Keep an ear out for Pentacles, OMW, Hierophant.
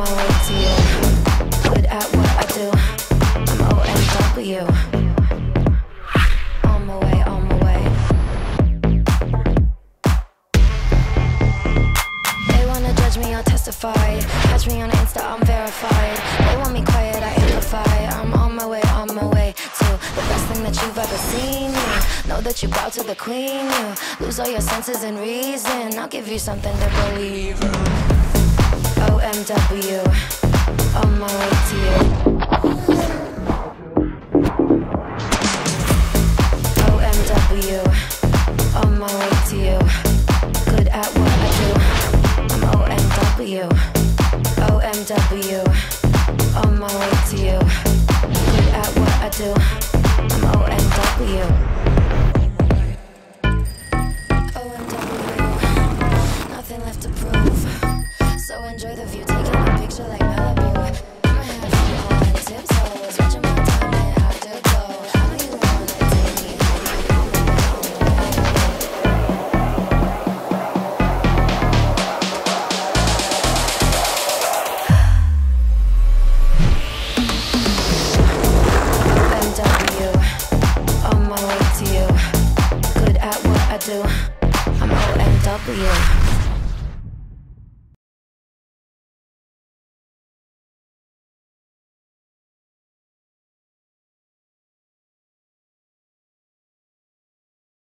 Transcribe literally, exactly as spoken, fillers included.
my way to you. Good at what I do. I'm O M W. On my way, on my way. They wanna judge me, I'll testify. Catch me on Insta, I'm verified. They want me quiet, I amplify. I'm on my way, on my way to the best thing that you've ever seen. Know that you bow to the queen. You lose all your senses and reason. I'll give you something to believe. O M W, on my way to you. O M W, on my way to you. Good at what I do. I'm O M W. O M W, on my way to you. Good at what I do. I'm O M W. Enjoy the view, taking a picture like Malibu. I'ma have you on tiptoes, watching my time and afterglow. How do you wanna take me home? O M W, on my way to you. Good at what I do. I'm O M W.